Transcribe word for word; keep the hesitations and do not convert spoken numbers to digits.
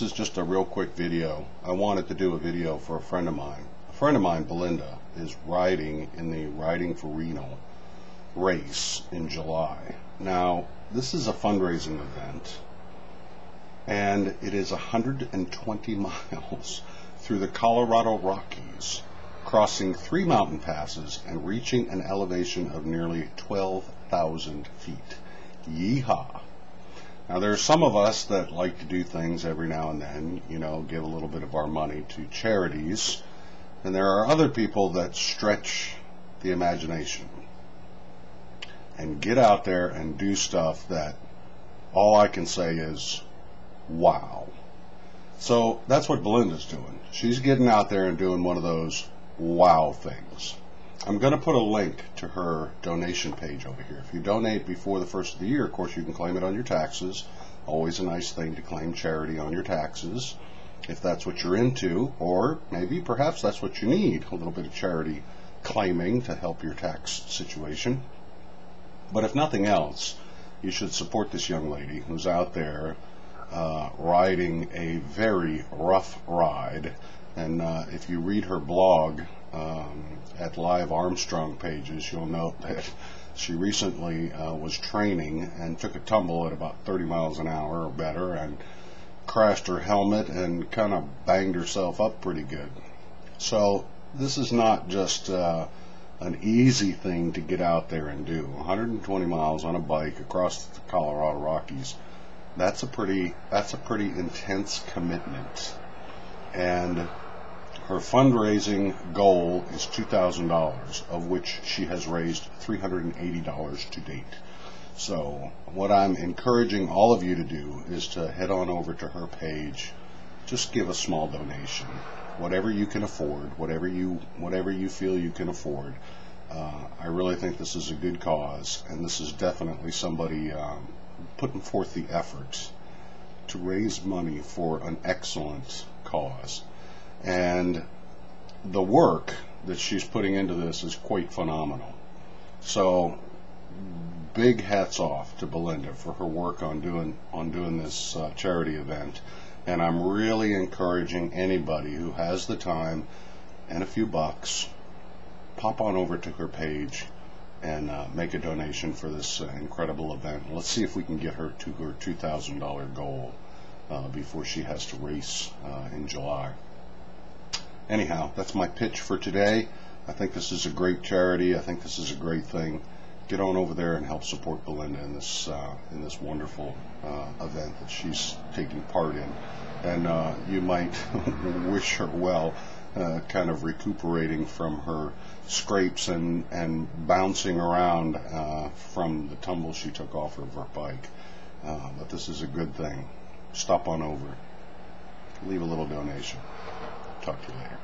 This is just a real quick video. I wanted to do a video for a friend of mine. A friend of mine, Belinda, is riding in the Riding for Renal race in July. Now, this is a fundraising event, and it is one hundred twenty miles through the Colorado Rockies, crossing three mountain passes and reaching an elevation of nearly twelve thousand feet. Yeehaw! Now, there are some of us that like to do things every now and then, you know, give a little bit of our money to charities, and there are other people that stretch the imagination and get out there and do stuff that all I can say is, wow. So that's what Belinda's doing. She's getting out there and doing one of those wow things. I'm going to put a link to her donation page over here. If you donate before the first of the year, of course, you can claim it on your taxes. Always a nice thing to claim charity on your taxes, if that's what you're into, or maybe perhaps that's what you need, a little bit of charity claiming to help your tax situation. But if nothing else, you should support this young lady who's out there uh, riding a very rough ride. And uh, if you read her blog um, at Live Armstrong Pages, you'll note that she recently uh, was training and took a tumble at about thirty miles an hour or better and crashed her helmet and kind of banged herself up pretty good. So this is not just uh, an easy thing to get out there and do. one hundred twenty miles on a bike across the Colorado Rockies, that's a pretty, that's a pretty intense commitment. And her fundraising goal is two thousand dollars, of which she has raised three hundred eighty dollars to date. So what I'm encouraging all of you to do is to head on over to her page. Just give a small donation, whatever you can afford, whatever you, whatever you feel you can afford. Uh, I really think this is a good cause, and this is definitely somebody um, putting forth the effort to raise money for an excellent cause. And the work that she's putting into this is quite phenomenal. So big hats off to Belinda for her work on doing on doing this uh, charity event. And I'm really encouraging anybody who has the time and a few bucks, pop on over to her page and uh, make a donation for this uh, incredible event. Let's see if we can get her to her two thousand dollar goal uh, before she has to race uh, in July. Anyhow, that's my pitch for today. I think this is a great charity. I think this is a great thing. Get on over there and help support Belinda in this uh, in this wonderful uh, event that she's taking part in. And uh, you might wish her well, uh, kind of recuperating from her scrapes and, and bouncing around uh, from the tumble she took off of her bike. Uh, but this is a good thing. Stop on over. Leave a little donation. Talk to you later.